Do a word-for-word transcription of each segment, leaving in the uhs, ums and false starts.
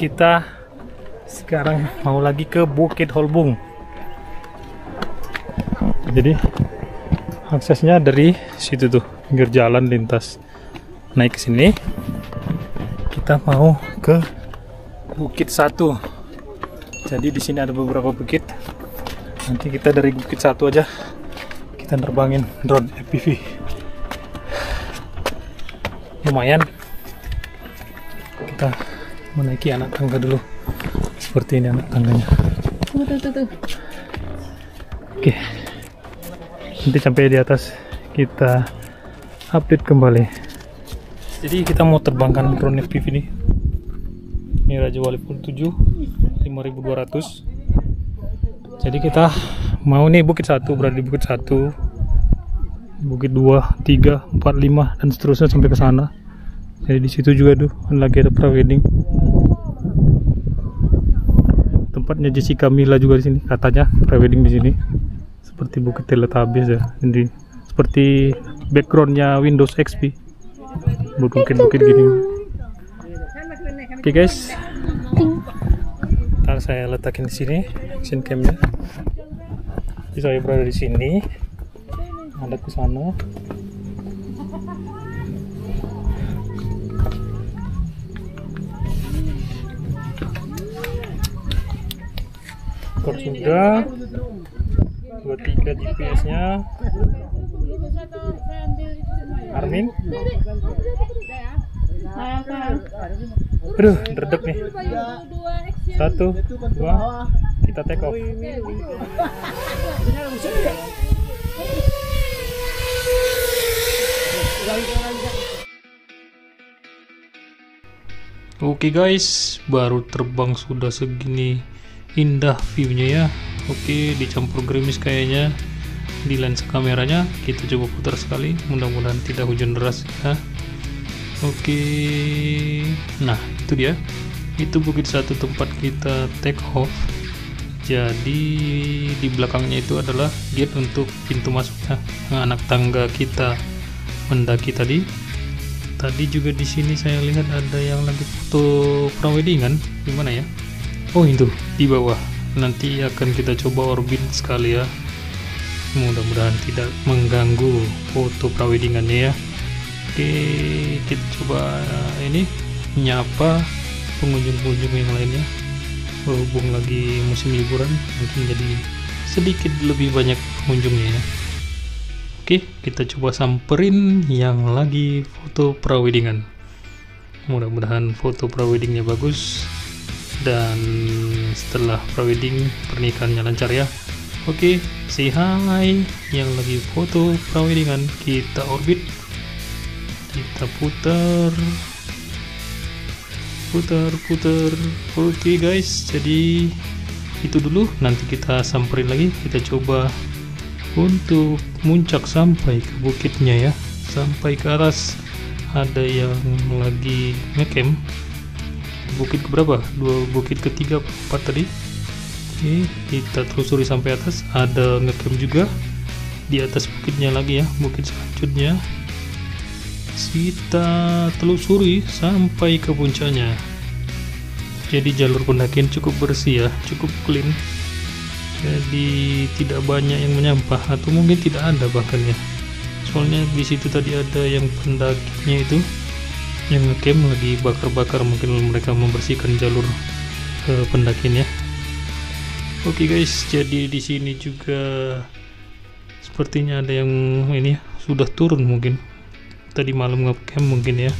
kita sekarang mau lagi ke Bukit Holbung. Jadi aksesnya dari situ tuh, pinggir jalan lintas. Naik ke sini, kita mau ke Bukit Satu. Jadi di sini ada beberapa bukit. Nanti kita dari Bukit Satu aja kita terbangin drone F P V. Lumayan. Kita menaiki anak tangga dulu. Seperti ini anak tangganya. Tuh, tuh, tuh. Oke. Nanti sampai di atas kita update kembali. Jadi kita mau terbangkan drone F P V ini. Ini Rajawali Fold tujuh lima ribu dua ratus. Jadi kita mau nih Bukit Satu, berada di Bukit Satu, Bukit dua, tiga, empat, lima dan seterusnya sampai ke sana. Jadi di situ juga tuh lagi ada pre-wedding. Tempatnya Jessica Mila juga di sini, katanya pre-wedding di sini. Seperti bukit teletabis ya, jadi seperti backgroundnya Windows X P. Bukit-bukit gini. Oke okay guys, ntar saya letakin di sini action camnya. Jadi saya berada di sini, ada ke sana. Sudah dua tiga G P S nya Armin. Aduh, derdek nih. Satu, dua, kita take off. Oke okay guys, baru terbang sudah segini indah viewnya ya. Oke, dicampur gerimis kayaknya di lensa kameranya. Kita coba putar sekali, mudah-mudahan tidak hujan deras ya. Oke, nah itu dia, itu Bukit Satu tempat kita take off. Jadi di belakangnya itu adalah gate untuk pintu masuknya. Nah, anak tangga kita mendaki tadi. Tadi juga di sini saya lihat ada yang lagi foto pra-weddingan, gimana ya? Oh itu di bawah, nanti akan kita coba orbit sekali ya, mudah-mudahan tidak mengganggu foto pra-weddingannya ya. Oke, kita coba ini menyapa pengunjung-pengunjung yang lainnya, berhubung lagi musim liburan mungkin jadi sedikit lebih banyak pengunjungnya ya. Oke, kita coba samperin yang lagi foto pra-weddingan, mudah-mudahan foto pra-weddingnya bagus dan setelah prawedding pernikahannya lancar ya. Oke, say hi yang lagi foto praweddingan. Kita orbit, kita putar putar putar. Oke guys, jadi itu dulu, nanti kita samperin lagi, kita coba untuk muncak sampai ke bukitnya ya, sampai ke atas. Ada yang lagi ngecamp bukit keberapa? Dua bukit ketiga, empat tadi. Oke, kita telusuri sampai atas. Ada ngecamp juga di atas bukitnya lagi ya, bukit selanjutnya. Kita telusuri sampai ke puncaknya. Jadi jalur pendakian cukup bersih ya, cukup clean. Jadi tidak banyak yang menyampah atau mungkin tidak ada bahkan ya. Soalnya di situ tadi ada yang pendakinya itu yang ngecamp lagi bakar-bakar, mungkin mereka membersihkan jalur ke pendakian ya. Oke guys, jadi di sini juga sepertinya ada yang ini ya, sudah turun mungkin tadi malam ngecamp mungkin ya.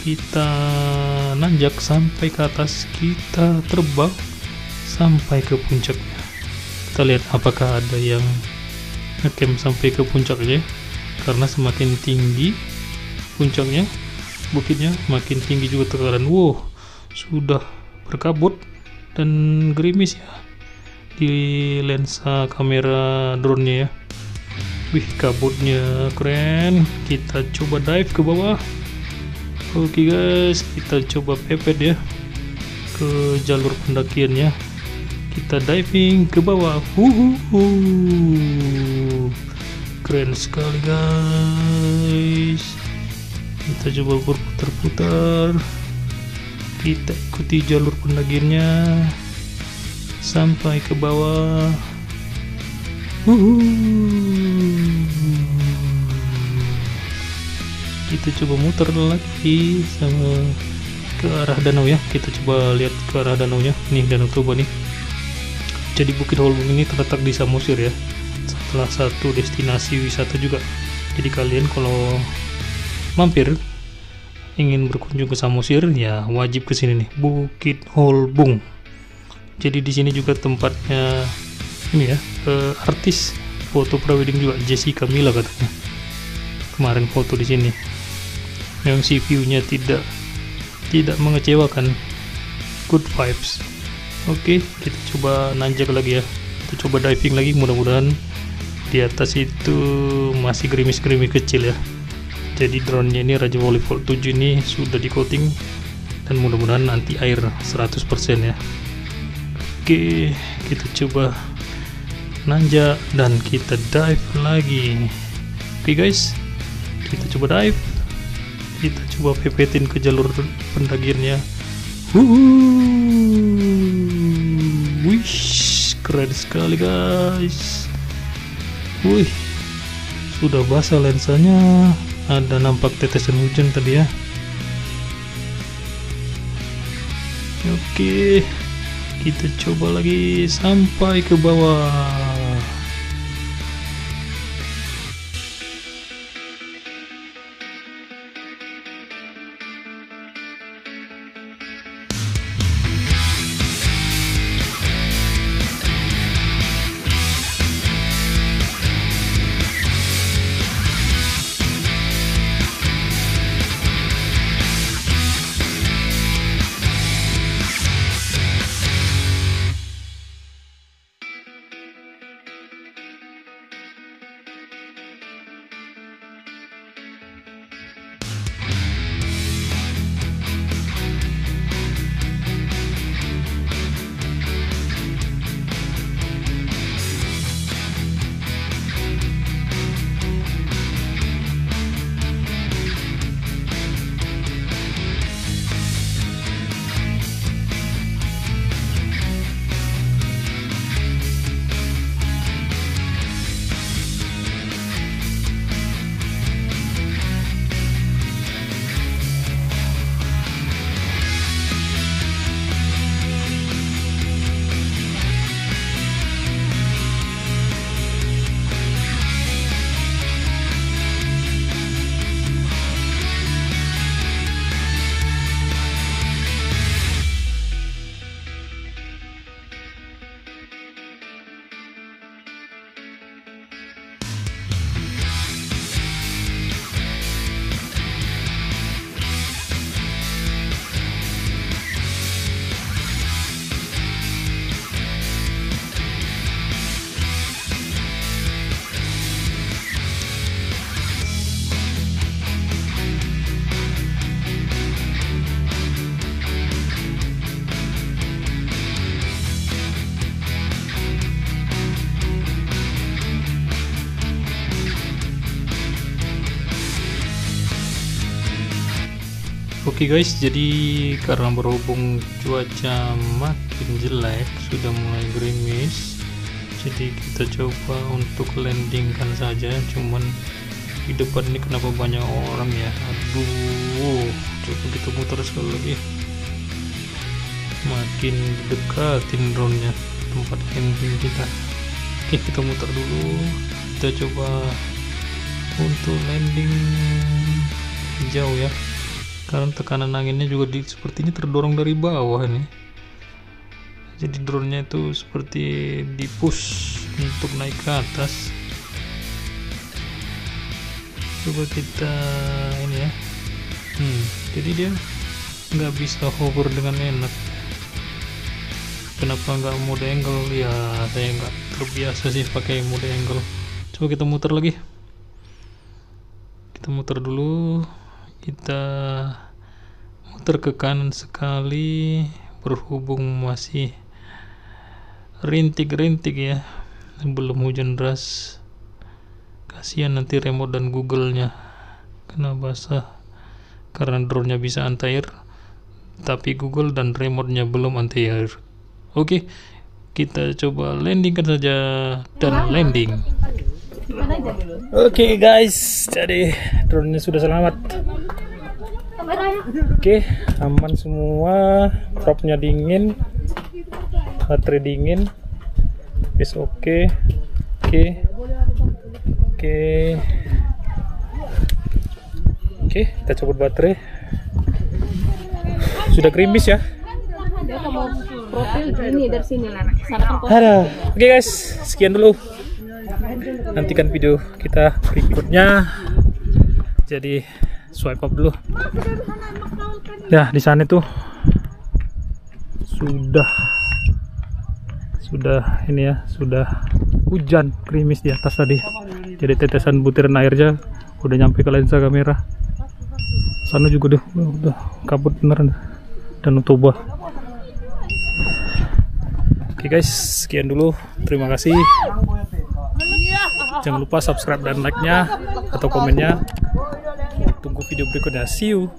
Kita nanjak sampai ke atas, kita terbang sampai ke puncaknya. Kita lihat apakah ada yang ngecamp sampai ke puncaknya, karena semakin tinggi puncaknya bukitnya makin tinggi juga tekanan. Wow, sudah berkabut dan gerimis ya di lensa kamera drone-nya ya. Wih, kabutnya keren. Kita coba dive ke bawah. Oke guys, kita coba pepet ya ke jalur pendakiannya. Kita diving ke bawah. Huhuhu, keren sekali guys. Kita coba berputar-putar. Kita ikuti jalur penagirnya sampai ke bawah. Uhuh. Kita coba muter lagi sama ke arah danau ya. Kita coba lihat ke arah danau nya. Nih Danau Toba nih. Jadi Bukit Holbung ini terletak di Samosir ya, salah satu destinasi wisata juga. Jadi kalian kalau mampir ingin berkunjung ke Samosir ya wajib ke sini nih, Bukit Holbung. Jadi di sini juga tempatnya ini ya, eh, artis foto prawedding juga, Jessica Mila katanya kemarin foto di sini. Yang si view-nya tidak tidak mengecewakan, good vibes. Oke, kita coba nanjak lagi ya, kita coba diving lagi. Mudah-mudahan di atas itu masih gerimis-gerimis kecil ya. Jadi drone-nya ini Rajawali Fold tujuh ini sudah di coating dan mudah-mudahan anti air seratus persen ya. Oke, kita coba nanjak dan kita dive lagi. Oke guys, kita coba dive, kita coba pepetin ke jalur pendagirnya. Wuhuu, wish, keren sekali guys. Wih, sudah basah lensanya, ada nampak tetesan hujan tadi ya. Oke, kita coba lagi sampai ke bawah. Oke okay guys, jadi karena berhubung cuaca makin jelek, sudah mulai gerimis, jadi kita coba untuk landingkan saja. Cuman di depan ini kenapa banyak orang ya, aduh. Coba kita muter sekali lagi, makin dekatin drone-nya tempat camping kita. Oke okay, kita muter dulu, kita coba untuk landing jauh ya, karena tekanan anginnya juga di, sepertinya terdorong dari bawah nih. Jadi drone-nya itu seperti di push untuk naik ke atas. Coba kita ini ya, hmm, jadi dia nggak bisa hover dengan enak. Kenapa nggak mode angle ya? Saya nggak terbiasa sih pakai mode angle. Coba kita muter lagi, kita muter dulu, kita muter ke kanan sekali. Berhubung masih rintik-rintik ya, belum hujan deras, kasihan nanti remote dan Google-nya kena basah karena drone-nya bisa anti air. tapi Google dan remote-nya belum anti-air. Oke, kita coba landingkan saja dan landing. Oke guys, jadi drone-nya sudah selamat. Oke, aman semua, prop-nya dingin, baterai dingin, is oke. Oke, oke, oke, kita cabut baterai. Sudah gerimis ya. Oke guys, sekian dulu. Nantikan video kita berikutnya. Jadi swipe up dulu. Nah, di sana tuh sudah sudah ini ya, sudah hujan gerimis di atas tadi. Jadi tetesan butiran airnya udah nyampe ke lensa kamera. Sana juga deh, udah kabut beneran Danau Toba. Oke guys, sekian dulu. Terima kasih. Jangan lupa subscribe dan like-nya atau komennya. Tunggu video berikutnya. See you.